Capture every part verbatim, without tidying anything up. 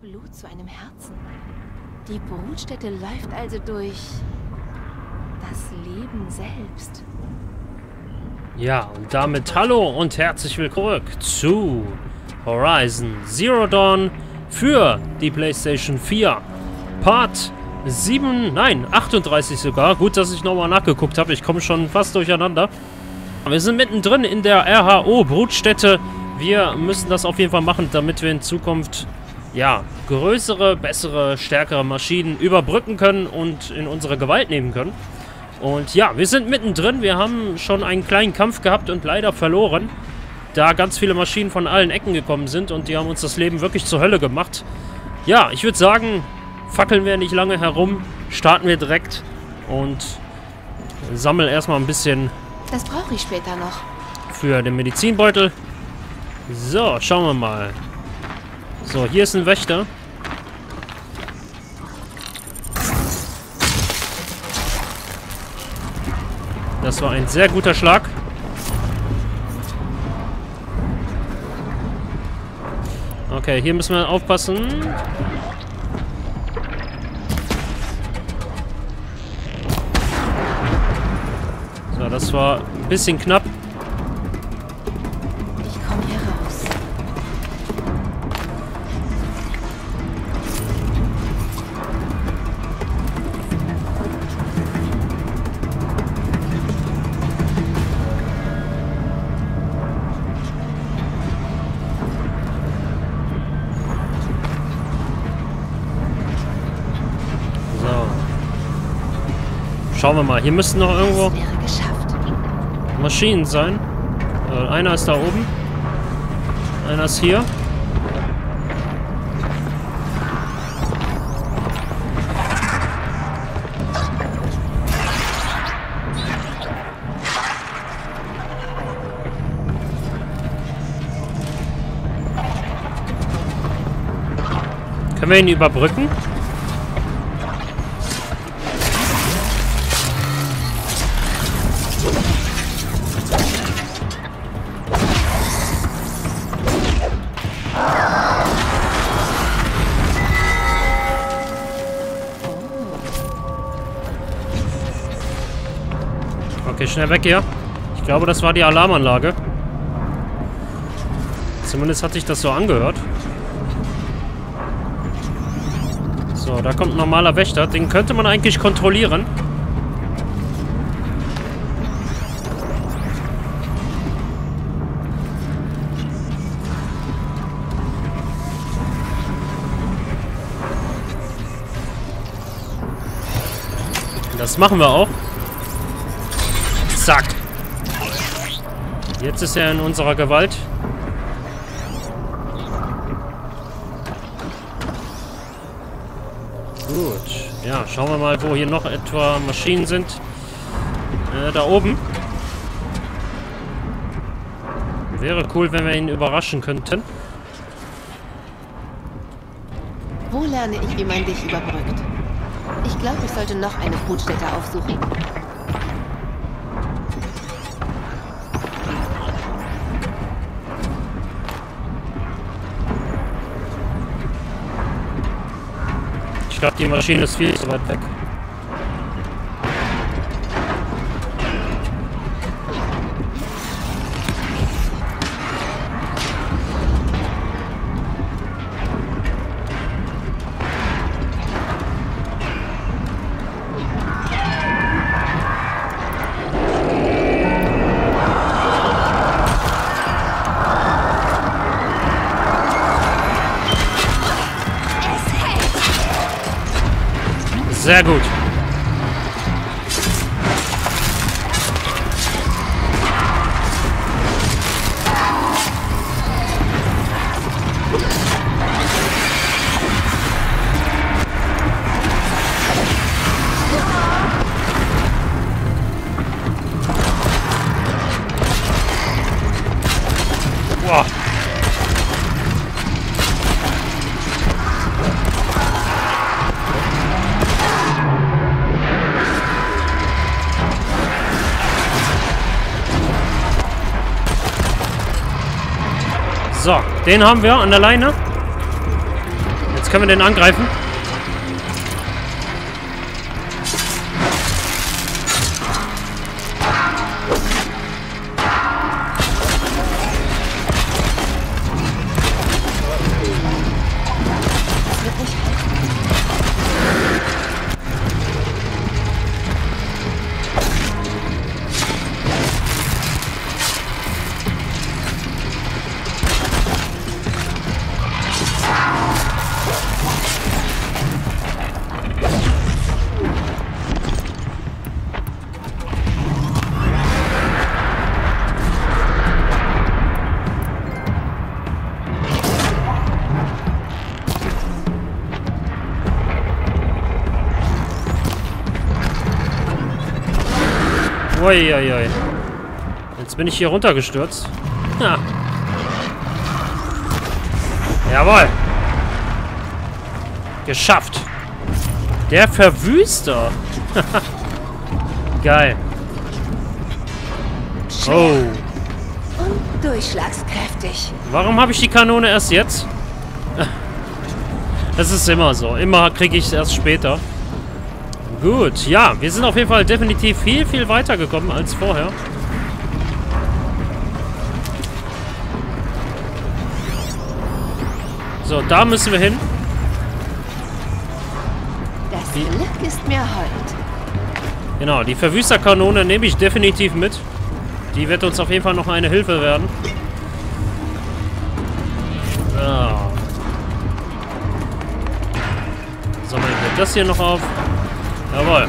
wie Blut zu einem Herzen. Die Brutstätte läuft also durch das Leben selbst. Ja, und damit hallo und herzlich willkommen zu Horizon Zero Dawn für die PlayStation vier. Part sieben, nein, achtunddreißig sogar. Gut, dass ich nochmal nachgeguckt habe. Ich komme schon fast durcheinander. Wir sind mittendrin in der R H O-Brutstätte. Wir müssen das auf jeden Fall machen, damit wir in Zukunft, ja, größere, bessere, stärkere Maschinen überbrücken können und in unsere Gewalt nehmen können. Und ja, wir sind mittendrin. Wir haben schon einen kleinen Kampf gehabt und leider verloren, da ganz viele Maschinen von allen Ecken gekommen sind und die haben uns das Leben wirklich zur Hölle gemacht. Ja, ich würde sagen, fackeln wir nicht lange herum, starten wir direkt und sammeln erstmal ein bisschen. Das brauche ich später noch. Für den Medizinbeutel. So, schauen wir mal. So, hier ist ein Wächter. Das war ein sehr guter Schlag. Okay, hier müssen wir aufpassen. So, das war ein bisschen knapp. Ich komme hier raus. So. Schauen wir mal. Hier müssten noch irgendwo Maschinen sein. Äh, einer ist da oben. Einer ist hier. Können wir ihn überbrücken? Schnell weg hier. Ich glaube, das war die Alarmanlage. Zumindest hatte ich das so angehört. So, da kommt ein normaler Wächter. Den könnte man eigentlich kontrollieren. Das machen wir auch. Zack. Jetzt ist er in unserer Gewalt. Gut. Ja, schauen wir mal, wo hier noch etwa Maschinen sind. Äh, da oben. Wäre cool, wenn wir ihn überraschen könnten. Wo lerne ich, wie man dich überbrückt? Ich glaube, ich sollte noch eine Brutstätte aufsuchen. Ich glaube, die Maschine ist viel zu weit weg. Sehr gut. Boah. So, den haben wir an der Leine. Jetzt Können wir den angreifen? Uiuiui. Jetzt bin ich hier runtergestürzt. Ja. Jawohl. Geschafft. Der Verwüster. Geil. Oh. Und durchschlagskräftig. Warum habe ich die Kanone erst jetzt? Das ist immer so. Immer kriege ich es erst später. Gut, ja, wir sind auf jeden Fall definitiv viel, viel weiter gekommen als vorher. So, da müssen wir hin. Das Glück ist mir hold. Genau, die Verwüsterkanone nehme ich definitiv mit. Die wird uns auf jeden Fall noch eine Hilfe werden. So, so, man nimmt das hier noch auf. Jawohl.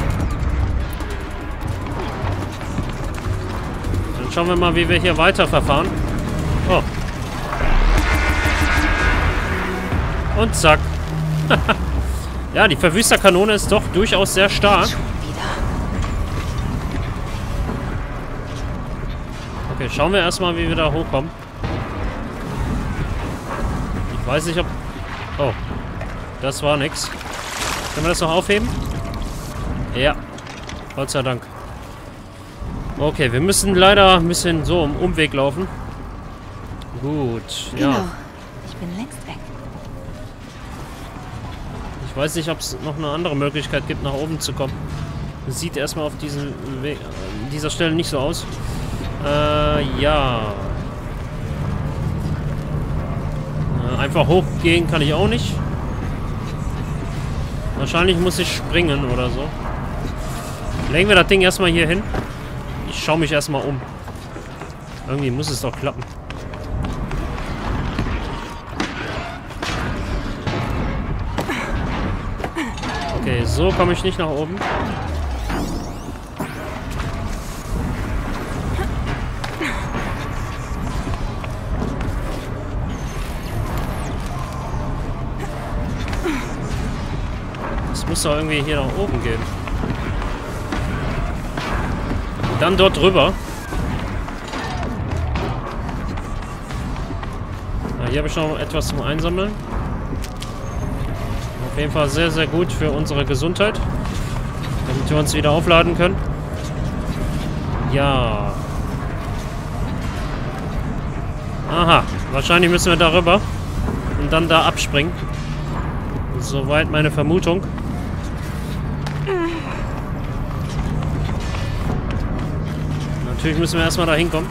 Dann schauen wir mal, wie wir hier weiterverfahren. Oh. Und zack. Ja, die Verwüsterkanone ist doch durchaus sehr stark. Okay, schauen wir erstmal, wie wir da hochkommen. Ich weiß nicht, ob... Oh. Das war nix. Können wir das noch aufheben? Ja, Gott sei Dank. Okay, wir müssen leider ein bisschen so im Umweg laufen. Gut, ja. Genau. Ich bin längst weg. Ich weiß nicht, ob es noch eine andere Möglichkeit gibt, nach oben zu kommen. Das sieht erstmal auf diesen Weg, an dieser Stelle nicht so aus. Äh, ja. Einfach hochgehen kann ich auch nicht. Wahrscheinlich muss ich springen oder so. Legen wir das Ding erstmal hier hin. Ich schaue mich erstmal um. Irgendwie muss es doch klappen. Okay, so komme ich nicht nach oben. Es muss doch irgendwie hier nach oben gehen. Dann dort drüber. Ja, hier habe ich noch etwas zum Einsammeln. Auf jeden Fall sehr, sehr gut für unsere Gesundheit. Damit wir uns wieder aufladen können. Ja. Aha. Wahrscheinlich müssen wir darüber. Und dann da abspringen. Soweit meine Vermutung. Natürlich müssen wir erstmal da hinkommen.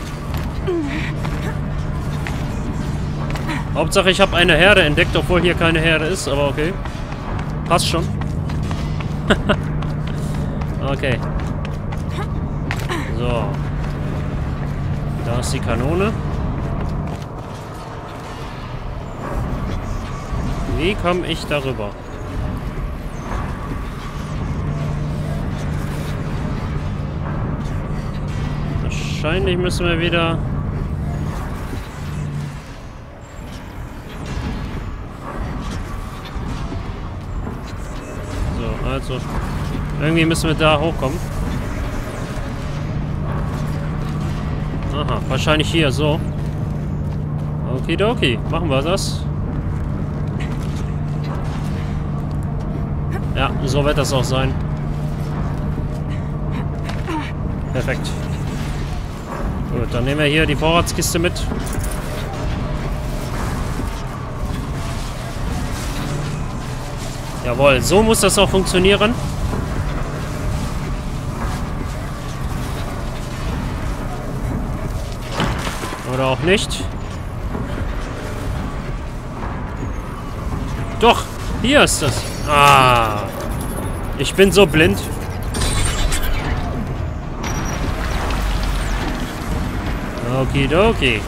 Hauptsache, ich habe eine Herde entdeckt, obwohl hier keine Herde ist, aber okay. Passt schon. Okay. So. Da ist die Kanone. Wie komme ich darüber? Wahrscheinlich müssen wir wieder... So, also... Irgendwie müssen wir da hochkommen. Aha, wahrscheinlich hier, so. Okidoki, machen wir das. Ja, so wird das auch sein. Perfekt. Gut, dann nehmen wir hier die Vorratskiste mit. Jawohl, so muss das auch funktionieren. Oder auch nicht. Doch, hier ist das. Ah, ich bin so blind. Okidoki.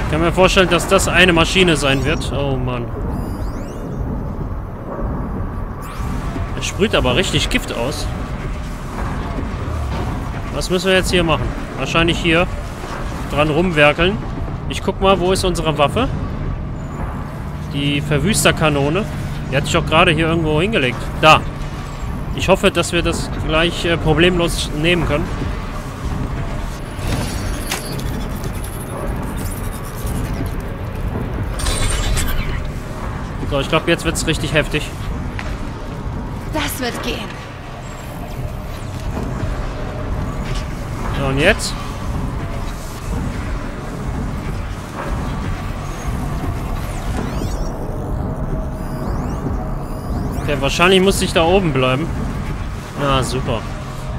Ich kann mir vorstellen, dass das eine Maschine sein wird. Oh Mann. Es sprüht aber richtig Gift aus. Was müssen wir jetzt hier machen? Wahrscheinlich hier dran rumwerkeln. Ich guck mal, wo ist unsere Waffe? Die Verwüsterkanone. Die hatte ich doch gerade hier irgendwo hingelegt. Da. Ich hoffe, dass wir das gleich äh, problemlos nehmen können. So, ich glaube, jetzt wird es richtig heftig. Das wird gehen. So, und jetzt? Okay, wahrscheinlich muss ich da oben bleiben. Ah, super.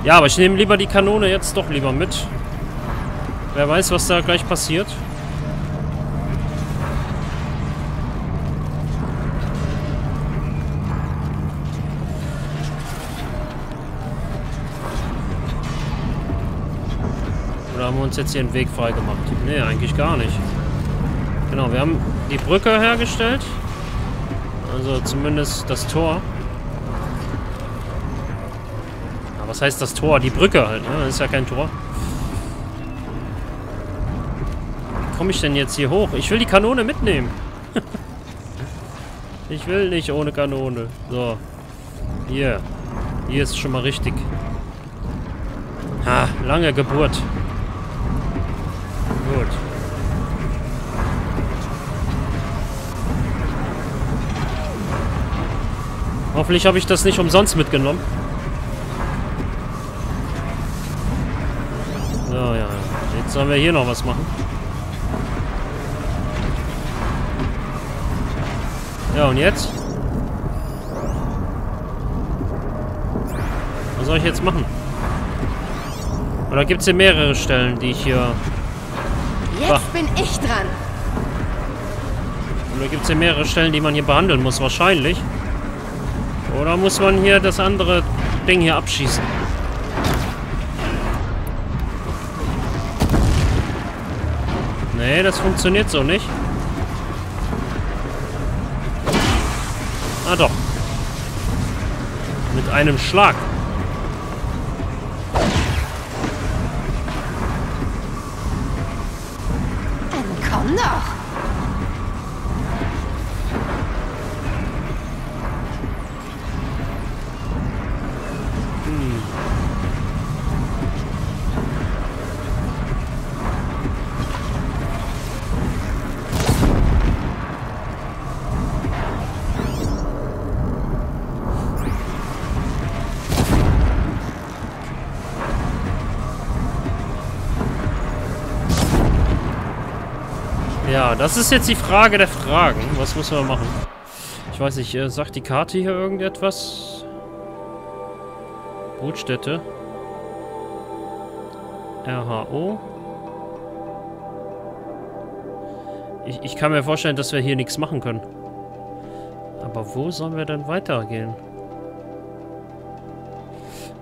Ja, aber ich nehme lieber die Kanone jetzt doch lieber mit. Wer weiß, was da gleich passiert. Oder haben wir uns jetzt hier einen Weg frei gemacht? Nee, eigentlich gar nicht. Genau, wir haben die Brücke hergestellt. Also zumindest das Tor. Ja, was heißt das Tor? Die Brücke halt, ne? Das ist ja kein Tor. Wie komme ich denn jetzt hier hoch? Ich will die Kanone mitnehmen. Ich will nicht ohne Kanone. So. Hier. Hier ist schon mal richtig. Ha, lange Geburt. Gut. Hoffentlich habe ich das nicht umsonst mitgenommen. So, ja. Jetzt sollen wir hier noch was machen. Ja, und jetzt? Was soll ich jetzt machen? Oder gibt es hier mehrere Stellen, die ich hier... Jetzt Ach. bin ich dran. Oder gibt es hier mehrere Stellen, die man hier behandeln muss? Wahrscheinlich. Oder muss man hier das andere Ding hier abschießen? Nee, das funktioniert so nicht. Ah doch. Mit einem Schlag. Dann komm doch. Ja, das ist jetzt die Frage der Fragen. Was müssen wir machen? Ich weiß nicht, äh, sagt die Karte hier irgendetwas? Brutstätte. R H O. Ich, ich kann mir vorstellen, dass wir hier nichts machen können. Aber wo sollen wir denn weitergehen?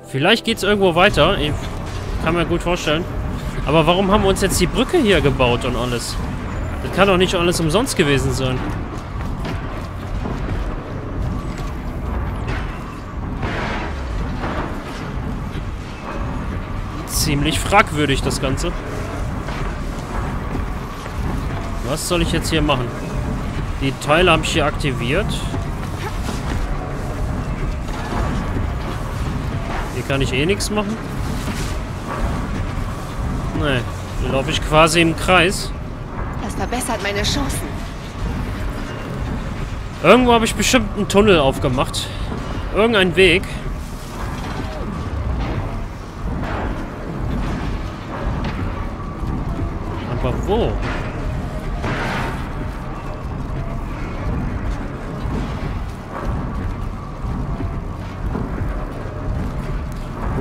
Vielleicht geht es irgendwo weiter. Ich kann mir gut vorstellen. Aber warum haben wir uns jetzt die Brücke hier gebaut und alles? Das kann doch nicht alles umsonst gewesen sein. Ziemlich fragwürdig, das Ganze. Was soll ich jetzt hier machen? Die Teile habe ich hier aktiviert. Hier kann ich eh nichts machen. Nee, hier laufe ich quasi im Kreis. Das verbessert meine Chancen. Irgendwo habe ich bestimmt einen Tunnel aufgemacht. Irgendein Weg. Aber wo?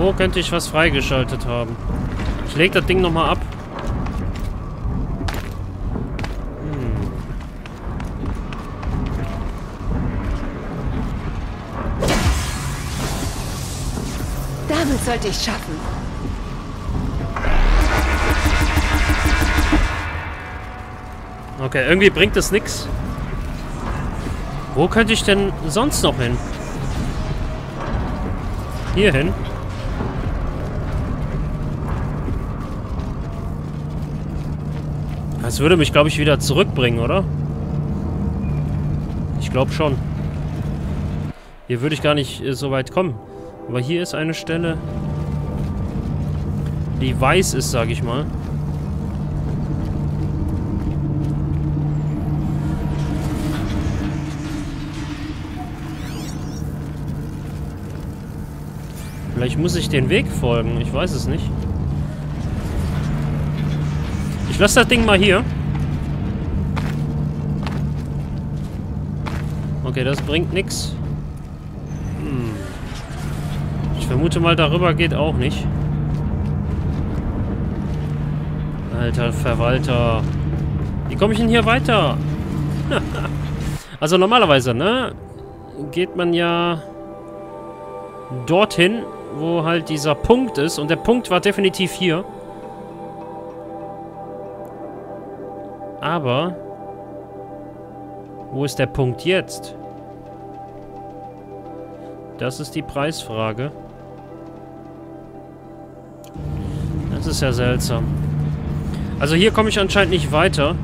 Wo könnte ich was freigeschaltet haben? Ich leg das Ding nochmal ab. Hm. Damit sollte ich schaffen. Okay, irgendwie bringt das nichts. Wo könnte ich denn sonst noch hin? Hier hin. Das würde mich, glaube ich, wieder zurückbringen, oder? Ich glaube schon. Hier würde ich gar nicht so weit kommen. Aber hier ist eine Stelle, die weiß ist, sage ich mal. Vielleicht muss ich den Weg folgen. Ich weiß es nicht. Ich lasse das Ding mal hier. Okay, das bringt nichts. Hm. Ich vermute mal, darüber geht auch nicht. Alter Verwalter. Wie komme ich denn hier weiter? Also normalerweise, ne? Geht man ja dorthin, wo halt dieser Punkt ist. Und der Punkt war definitiv hier. Aber wo ist der Punkt jetzt? Das ist die Preisfrage. Das ist ja seltsam. Also hier komme ich anscheinend nicht weiter.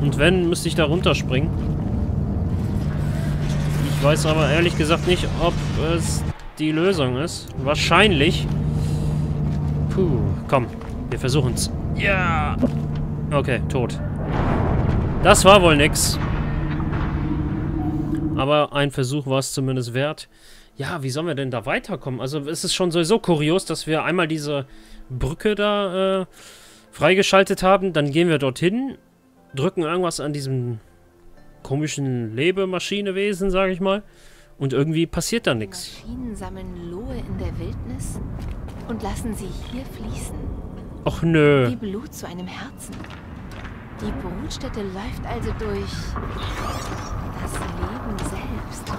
Und wenn, müsste ich da runterspringen. Ich weiß aber ehrlich gesagt nicht, ob es die Lösung ist. Wahrscheinlich. Puh, komm. Wir versuchen es. Ja! Okay, tot. Das war wohl nix. Aber ein Versuch war es zumindest wert. Ja, wie sollen wir denn da weiterkommen? Also es ist schon sowieso kurios, dass wir einmal diese Brücke da äh, freigeschaltet haben. Dann gehen wir dorthin, drücken irgendwas an diesem komischen Lebemaschinewesen, sage ich mal. Und irgendwie passiert da nichts. Maschinen sammeln Lohe in der Wildnis und lassen sie hier fließen. Och nö. Wie Blut zu einem Herzen. Die Brutstätte läuft also durch das Leben selbst.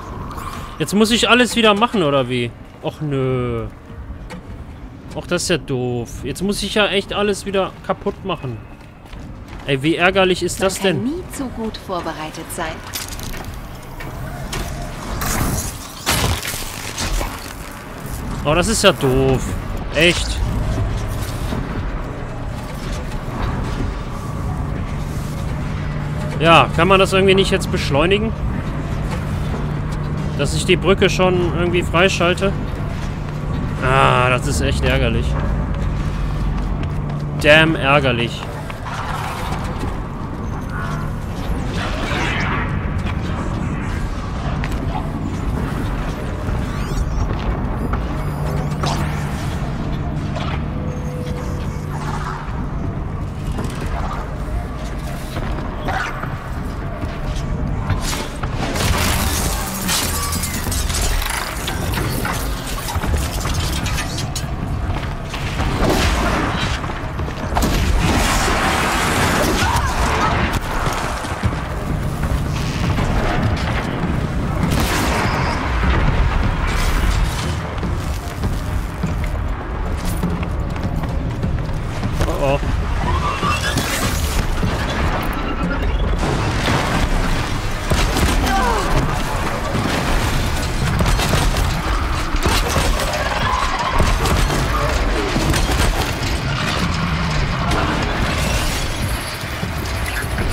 Jetzt muss ich alles wieder machen, oder wie? Och nö. Och, das ist ja doof. Jetzt muss ich ja echt alles wieder kaputt machen. Ey, wie ärgerlich ist das denn? Man kann nie zu gut vorbereitet sein. Oh, das ist ja doof. Echt. Ja, kann man das irgendwie nicht jetzt beschleunigen? Dass ich die Brücke schon irgendwie freischalte? Ah, das ist echt ärgerlich. Damn ärgerlich.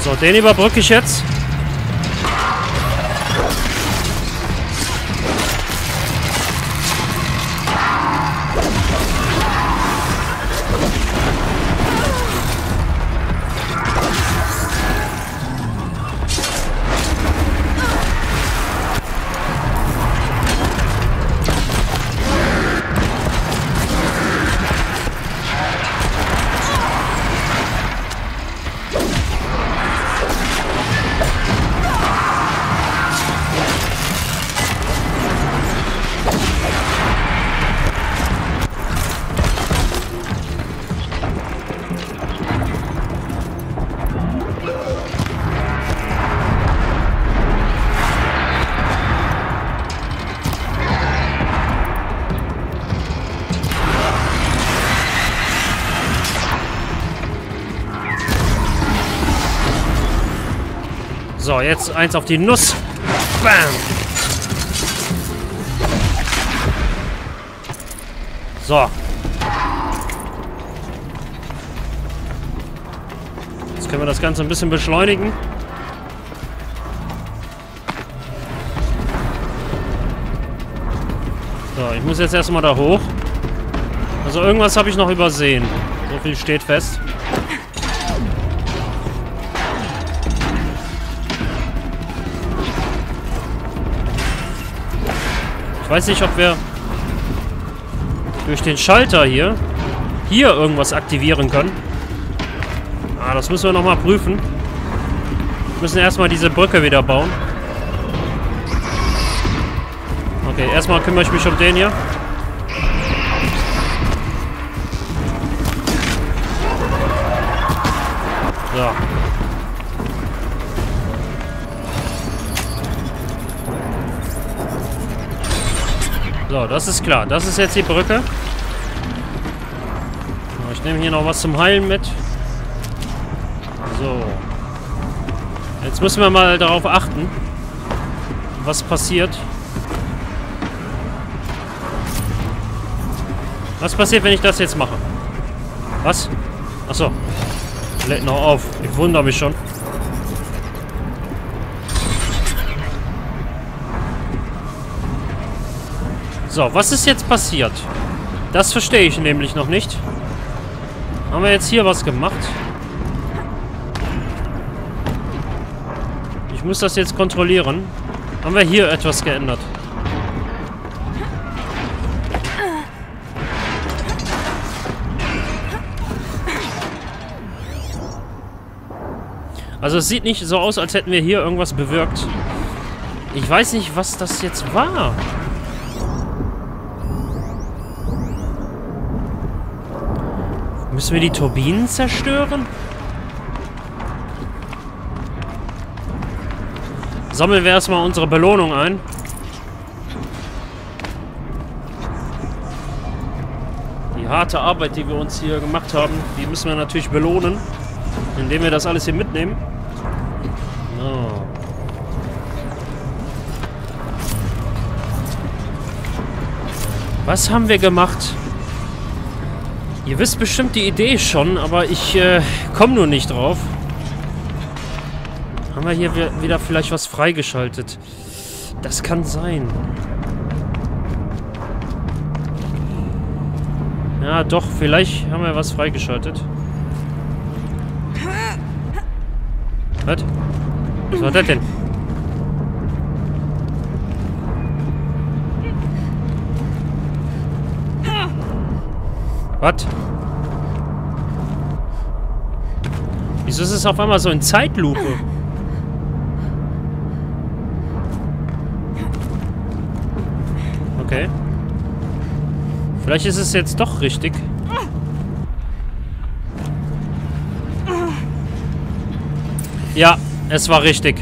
So, den überbrücke ich jetzt. So, jetzt eins auf die Nuss. Bam! So. Jetzt können wir das Ganze ein bisschen beschleunigen. So, ich muss jetzt erstmal da hoch. Also irgendwas habe ich noch übersehen. So viel steht fest. Ich weiß nicht, ob wir durch den Schalter hier, hier irgendwas aktivieren können. Ah, das müssen wir nochmal prüfen. Wir müssen erstmal diese Brücke wieder bauen. Okay, erstmal kümmere ich mich um den hier. So. So, das ist klar. Das ist jetzt die Brücke. Ich nehme hier noch was zum Heilen mit. So. Jetzt müssen wir mal darauf achten, was passiert. Was passiert, wenn ich das jetzt mache? Was? Achso. Lädt noch auf. Ich wundere mich schon. So, was ist jetzt passiert? Das verstehe ich nämlich noch nicht. Haben wir jetzt hier was gemacht? Ich muss das jetzt kontrollieren. Haben wir hier etwas geändert? Also es sieht nicht so aus, als hätten wir hier irgendwas bewirkt. Ich weiß nicht, was das jetzt war. Müssen wir die Turbinen zerstören? Sammeln wir erstmal unsere Belohnung ein. Die harte Arbeit, die wir uns hier gemacht haben, die müssen wir natürlich belohnen, indem wir das alles hier mitnehmen. Oh. Was haben wir gemacht? Ihr wisst bestimmt die Idee schon, aber ich äh, komme nur nicht drauf. Haben wir hier wieder vielleicht was freigeschaltet? Das kann sein. Ja, doch, vielleicht haben wir was freigeschaltet. Was? Was war das denn? Was? Wieso ist es auf einmal so in Zeitlupe? Okay. Vielleicht ist es jetzt doch richtig. Ja, es war richtig.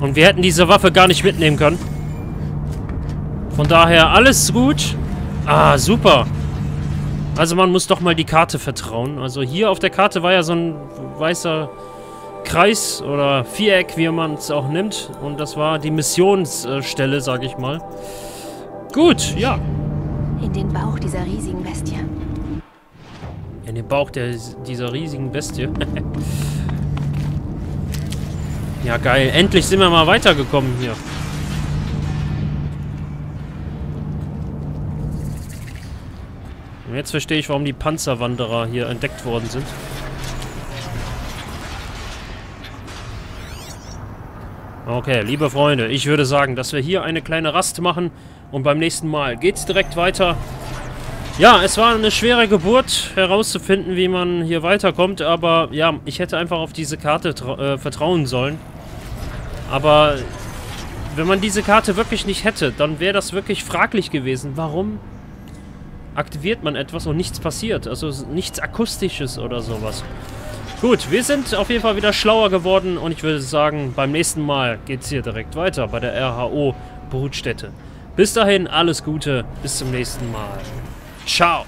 Und wir hätten diese Waffe gar nicht mitnehmen können. Von daher alles gut. Ah, super. Also man muss doch mal die Karte vertrauen. Also hier auf der Karte war ja so ein weißer Kreis oder Viereck, wie man es auch nimmt. Und das war die Missionsstelle, sage ich mal. Gut, ja. In den Bauch dieser riesigen Bestie. In den Bauch der, dieser riesigen Bestie. Ja, geil. Endlich sind wir mal weitergekommen hier. Und jetzt verstehe ich, warum die Panzerwanderer hier entdeckt worden sind. Okay, liebe Freunde, ich würde sagen, dass wir hier eine kleine Rast machen und beim nächsten Mal geht's direkt weiter. Ja, es war eine schwere Geburt, herauszufinden, wie man hier weiterkommt, aber ja, ich hätte einfach auf diese Karte tra- äh, vertrauen sollen. Aber wenn man diese Karte wirklich nicht hätte, dann wäre das wirklich fraglich gewesen. Warum aktiviert man etwas und nichts passiert? Also nichts Akustisches oder sowas. Gut, wir sind auf jeden Fall wieder schlauer geworden und ich würde sagen, beim nächsten Mal geht's hier direkt weiter bei der R H O-Brutstätte. Bis dahin, alles Gute, bis zum nächsten Mal. Ciao!